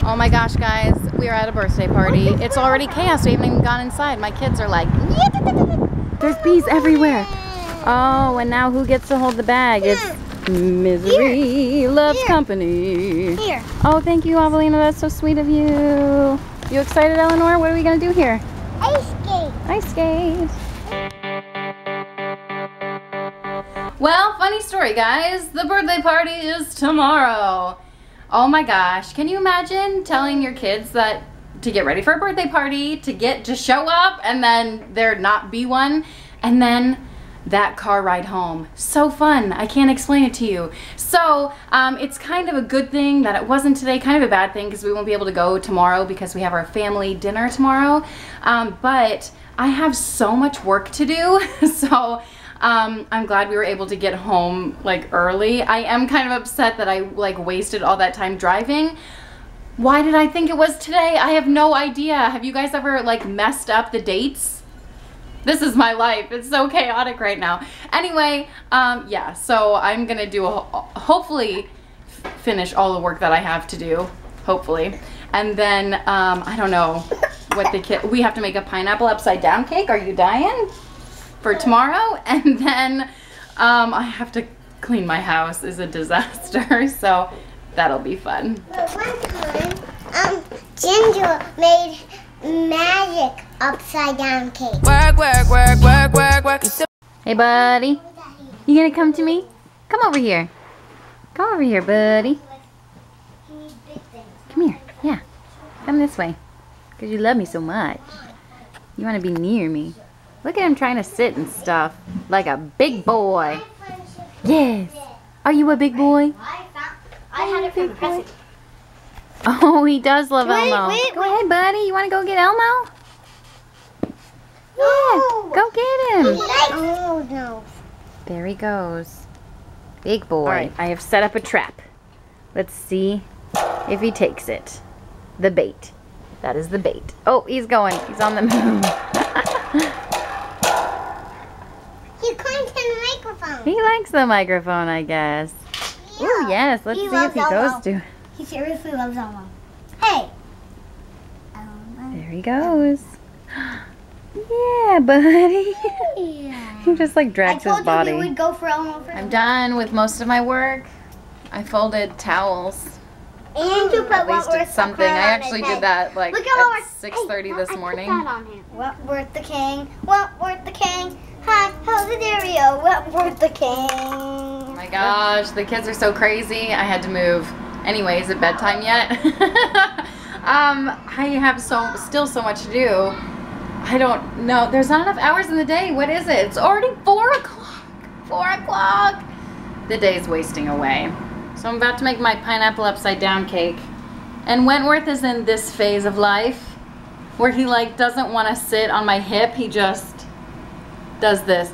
Oh my gosh, guys, we are at a birthday party. It's already chaos. We haven't even gone inside. My kids are like, there's bees everywhere. Oh, and now who gets to hold the bag? It's misery loves company. Here. Oh, thank you, Avelina. That's so sweet of you. You excited, Eleanor? What are we going to do here? Ice skate. Ice skate. Well, funny story, guys. The birthday party is tomorrow. Oh my gosh, can you imagine telling your kids that to get ready for a birthday party, to show up, and then there not be one, and then that car ride home? So fun, I can't explain it to you. So it's kind of a good thing that it wasn't today, kind of a bad thing because we won't be able to go tomorrow because we have our family dinner tomorrow, but I have so much work to do, so I'm glad we were able to get home like early. I am kind of upset that I like wasted all that time driving. Why did I think it was today? I have no idea. Have you guys ever like messed up the dates? This is my life. It's so chaotic right now. Anyway, yeah, so I'm gonna do a hopefully finish all the work that I have to do, hopefully. And then I don't know what the kid, we have to make a pineapple upside down cake. Are you dying? For tomorrow, and then I have to clean my house. Is a disaster, so that'll be fun. Well, one time, Ginger made magic upside down cake. Work, work, work, work, work, work. Hey, buddy, you gonna come to me? Come over here. Come over here, buddy. Come here. Yeah, come this way, cause you love me so much. You want to be near me. Look at him trying to sit and stuff like a big boy. Yes. Are you a big boy? I had it from Christmas. Oh, he does love Elmo. Go ahead, buddy. You want to go get Elmo? Yeah. Go get him. Oh no. There he goes. Big boy. All right, I have set up a trap. Let's see if he takes it. The bait. That is the bait. Oh, he's going. He's on the move. He likes the microphone, I guess. Yeah. Oh yes, let's see if he goes to. He seriously loves Elmo. Hey. There he goes. Yeah, buddy. Yeah. He just like drags his body. I told you we would go for Elmo first. I'm done with most of my work. I folded towels. And you put at least did something. I actually did that like at 6:30 this morning. Wentworth the king. Wentworth the king. Hi, how's it, Darío? Wentworth the king. Oh my gosh, the kids are so crazy. I had to move. Anyway, is it bedtime yet? I have still so much to do. I don't know. There's not enough hours in the day. What is it? It's already 4 o'clock. 4 o'clock. The day's wasting away. So I'm about to make my pineapple upside down cake. And Wentworth is in this phase of life where he like doesn't want to sit on my hip. He just does this.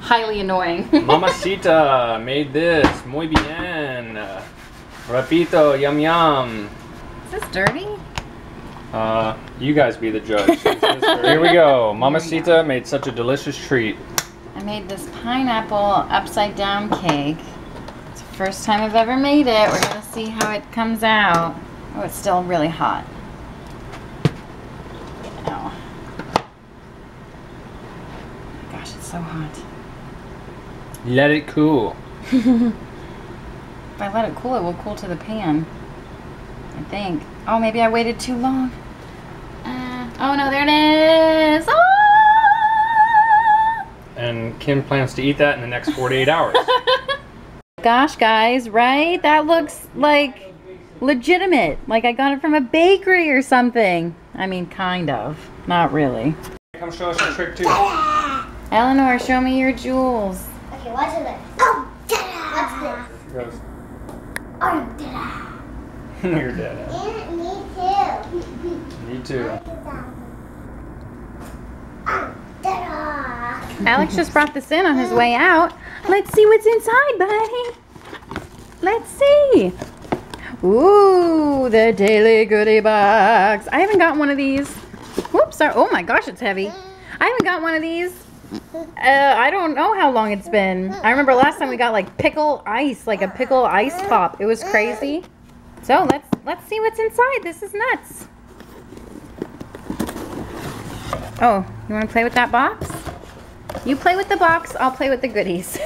Highly annoying. Mamacita made this. Muy bien. Rapito, yum yum. Is this dirty? You guys be the judge. Here we go. Mamacita made such a delicious treat. I made this pineapple upside down cake. It's the first time I've ever made it. We're gonna see how it comes out. Oh, it's still really hot. So hot. Let it cool. If I let it cool, it will cool to the pan, I think. Oh, maybe I waited too long. Oh no, there it is. Ah! And Kim plans to eat that in the next 48 hours. Gosh, guys, right? That looks like legitimate. Like I got it from a bakery or something. I mean, kind of. Not really. Come show us your trick too. Eleanor, show me your jewels. Okay, watch this. Oh, da-da! Watch this. Here goes. Oh, da-da! You're dead. And me too. Me too. Oh, da-da! Alex just brought this in on his way out. Let's see what's inside, buddy. Let's see. Ooh, the daily goodie box. I haven't gotten one of these. Whoops, oh my gosh, it's heavy. I haven't got one of these. I don't know how long it's been. I remember last time we got like pickle ice, like a pickle ice pop. It was crazy. So let's see what's inside. This is nuts. Oh, you want to play with that box? You play with the box, I'll play with the goodies.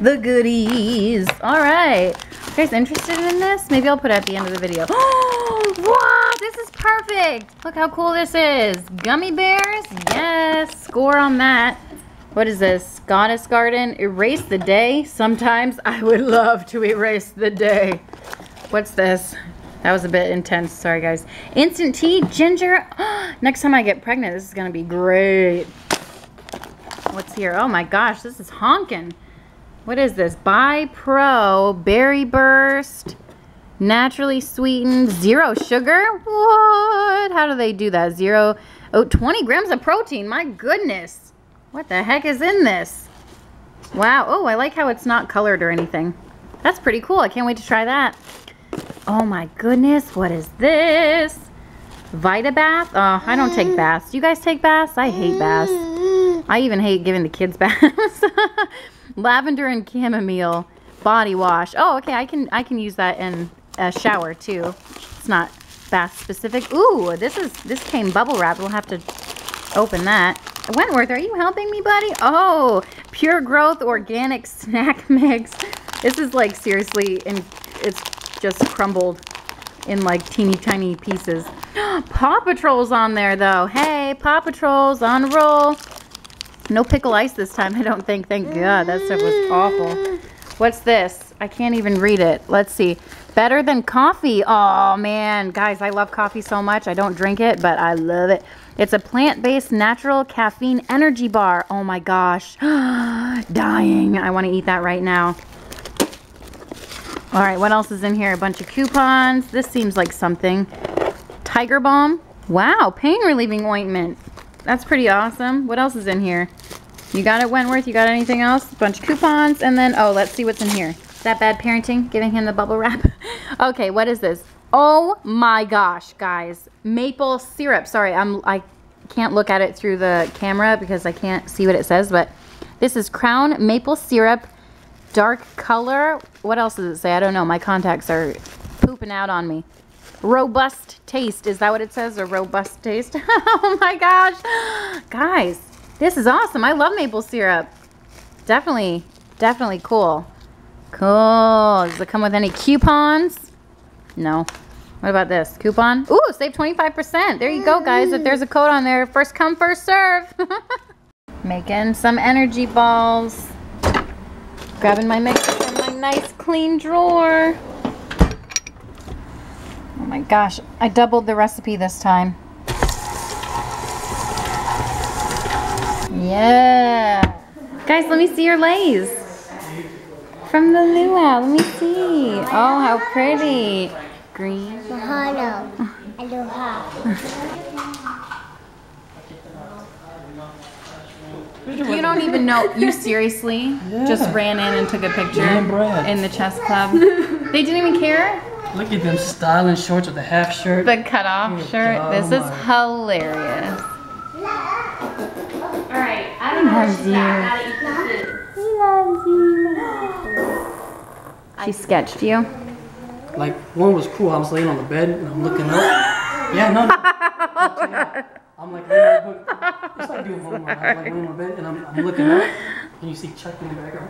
The goodies. All right. You guys interested in this? Maybe I'll put it at the end of the video. Oh, wow, this is perfect. Look how cool this is. Gummy bears. Yes, score on that. What is this? Goddess Garden. Erase the day. Sometimes I would love to erase the day. What's this? That was a bit intense. Sorry, guys. Instant tea, ginger. Next time I get pregnant, this is going to be great. What's here? Oh, my gosh. This is honking. What is this? BiPro Berry Burst. Naturally sweetened. Zero sugar? What? How do they do that? Zero. Oh, 20 grams of protein. My goodness. What the heck is in this? Wow. Oh, I like how it's not colored or anything. That's pretty cool. I can't wait to try that. Oh my goodness. What is this? Vita bath? Oh, I don't take baths. Do you guys take baths? I hate baths. I even hate giving the kids baths. Lavender and chamomile body wash. Oh, okay. I can use that in a shower too. It's not bath specific. Ooh, this came bubble wrap. We'll have to open that. Wentworth, are you helping me, buddy? Oh, pure growth organic snack mix. This is like seriously, and it's just crumbled in like teeny tiny pieces. Paw Patrol's on there though. Hey, Paw Patrol's on a roll. No pickle ice this time, I don't think. Thank God, that stuff was awful. What's this? I can't even read it. Let's see. Better than coffee. Oh man, guys, I love coffee so much. I don't drink it, but I love it. It's a plant-based natural caffeine energy bar. Oh my gosh. Dying. I want to eat that right now. All right, what else is in here? A bunch of coupons. This seems like something. Tiger Balm. Wow, pain-relieving ointment. That's pretty awesome. What else is in here? You got it, Wentworth? You got anything else? A bunch of coupons. And then, oh, let's see what's in here. Is that bad parenting? Giving him the bubble wrap? Okay, what is this? Oh my gosh, guys. Maple syrup. Sorry, I can't look at it through the camera because I can't see what it says, but this is Crown Maple Syrup, dark color. What else does it say? I don't know. My contacts are pooping out on me. Robust taste. Is that what it says? A robust taste? Oh my gosh. Guys, this is awesome. I love maple syrup. Definitely, definitely cool. Cool. Does it come with any coupons? No. What about this? Coupon? Ooh, save 25%. There you go, guys. If there's a code on there, first come, first serve. Making some energy balls. Grabbing my mixer from my nice clean drawer. Oh my gosh. I doubled the recipe this time. Yeah. Guys, let me see your lays. From the luau. Let me see. Oh, how pretty. Green. Mahalo. Aloha. You don't even know. You seriously just ran in and took a picture in the chess club. They didn't even care? Look at them styling shorts with the half shirt. The cutoff shirt. Oh, this is hilarious. All right. I don't know how she's at. He loves you. She sketched you. Like, one was cool. I was laying on the bed and I'm looking up. Yeah, no. I'm like, it's like doing homework. I'm like laying on the bed and I'm looking up. And you see Chucky in the background.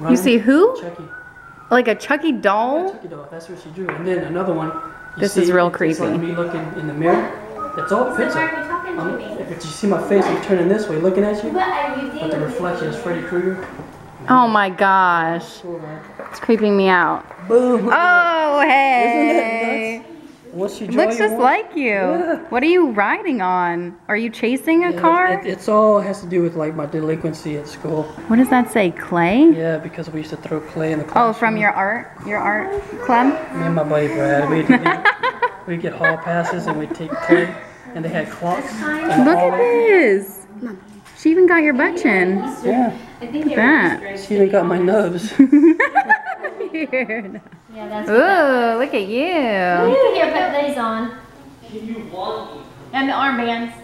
Running. You see who? Chucky. Like a Chucky doll? Yeah, Chucky doll. That's what she drew. And then another one. This is real creepy. It's like me looking in the mirror. It's all picture. So why are you talking to me? If you see my face, I'm turning this way, looking at you. What are you doing? But the reflection is Freddy Krueger. Oh my gosh. It's creeping me out. Boom. Oh, hey. Isn't that nuts? It looks just like you. Yeah. What are you riding on? Are you chasing a car? It's all has to do with like my delinquency at school. What does that say? Clay? Yeah, because we used to throw clay in the classroom. Oh, from your art club? Me and my buddy Brad, we'd get hall passes and we'd take clay and they had clocks. Look at this. She even got your butt chin. Yeah. Look at that. She even got my nubs. weird. Yeah, that's weird. Ooh, look at you. Ooh, here, put these on. And the armbands.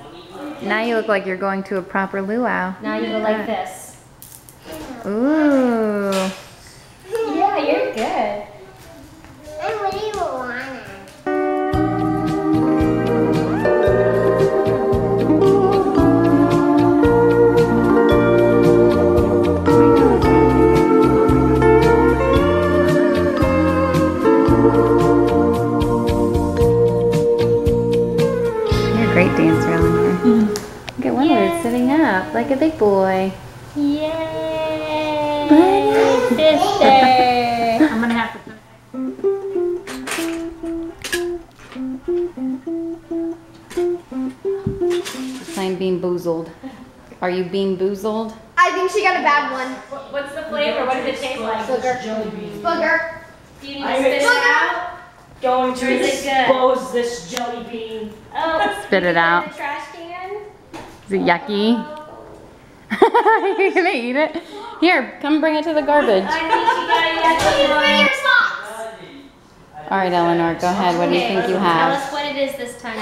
Now you look like you're going to a proper luau. Now you look like this. Ooh. Yeah, you're good. Like a big boy. Yay! Buddy. Sister! I'm gonna have to. Sign Bean Boozled. Are you Bean Boozled? I think she got a bad one. What's the flavor? What does it taste like? Booger. Booger. Do you need to spit it out? Going to expose this jelly bean. Oh, spit it out. In the trash can? Is it yucky? You're gonna eat it? Here, come bring it to the garbage. Alright, Eleanor, go ahead. What do you think you have? Tell us what it is this time.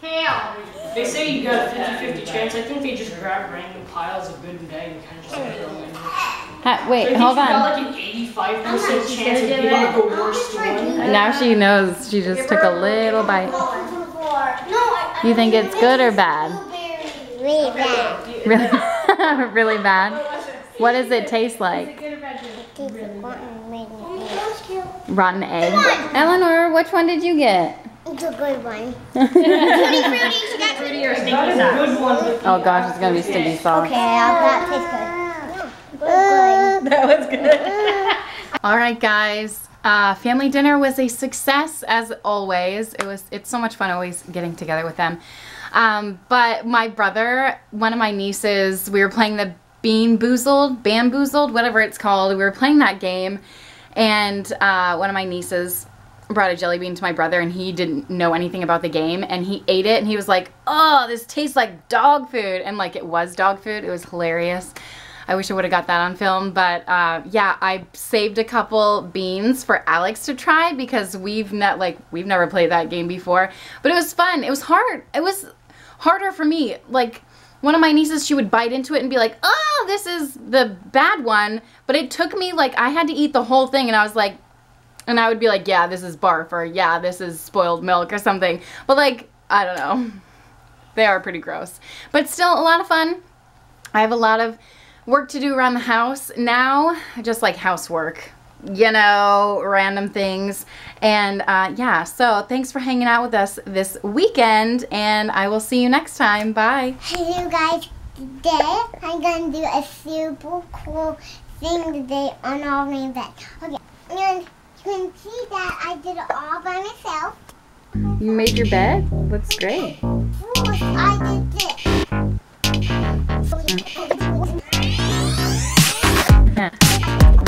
Kale. They say you got a 50-50 chance. I think they just grab random piles of good and bad and kind of just put them in. Wait, hold on. Got like an 85% chance of getting like the worst one. Now she knows. She just took a little bite. You think it's good or bad? Really bad. Really, really bad? What does it taste like? Rotten egg. Eleanor, which one did you get? It's a good one. Oh gosh, it's going to be sticky sauce. Okay, that tastes good. That was good. Alright guys, family dinner was a success as always. It's so much fun always getting together with them. But my brother, one of my nieces, we were playing the Bean Boozled, Bamboozled, whatever it's called. We were playing that game, and one of my nieces brought a jelly bean to my brother, and he didn't know anything about the game, and he ate it, and he was like, oh, this tastes like dog food, and like it was dog food. It was hilarious. I wish I would have got that on film, but yeah, I saved a couple beans for Alex to try because we've never played that game before, but it was fun. It was hard. It was harder for me. Like one of my nieces, she would bite into it and be like, oh, this is the bad one, but it took me like I had to eat the whole thing, and I was like, and I would be like, yeah, this is barf, or yeah, this is spoiled milk or something, but like, I don't know. They are pretty gross, but still a lot of fun. I have a lot of work to do around the house now, just like housework, you know, random things, and yeah, so thanks for hanging out with us this weekend, and I will see you next time. Bye. Hey you guys, today I'm gonna do a super cool thing today on all my beds. Okay, and you can see that I did it all by myself. You made your bed? Looks great. I did it.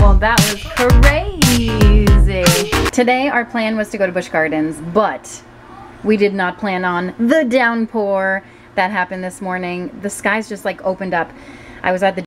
Well, that was crazy. Today our plan was to go to Busch Gardens, but we did not plan on the downpour that happened this morning. The skies just like opened up. I was at the